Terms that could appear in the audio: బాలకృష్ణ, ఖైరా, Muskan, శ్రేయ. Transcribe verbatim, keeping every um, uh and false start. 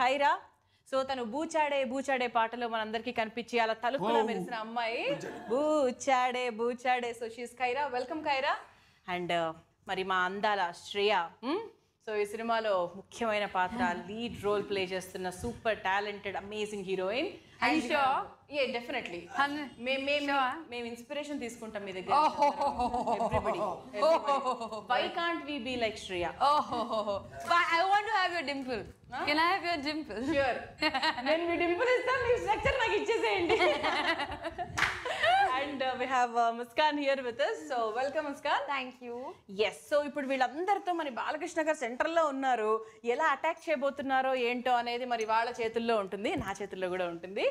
ఖైరా. So తను బూచాడే బూచాడే పాటలో మనందరికీ కనిపించి అలా తలుపులా మెరిసిన అమ్మాయి బూచాడే బూచాడే. So she's ఖైరా. Welcome ఖైరా. And మరి మా అందాల శ్రేయ, సో ఈ సినిమాలో ముఖ్యమైన పాత్ర లీడ్ రోల్ ప్లే చేస్తున్న super talented amazing heroine. Yeah definitely మేము ఇన్స్పిరేషన్ తీసుకుంటాం మీ దగ్గర. Why can't we be like శ్రేయ? I want to have your dimple. Can I have your dimple? Sure. నేను మీ డింపుల్ ఇస్తాను, మీ స్ట్రక్చర్ నాకు ఇచ్చేసేయండి. And uh, we have uh, Muskan here with us. So welcome Muskan. Thank you. Yes. So ఇప్పుడు వీళ్ళందరితో మరి బాలకృష్ణ గారు centre లో ఉన్నారు. ఎలా అటాక్ చేయబోతున్నారో ఏంటో అనేది మరి వాళ్ళ చేతుల్లో ఉంటుంది, నా చేతుల్లో కూడా ఉంటుంది.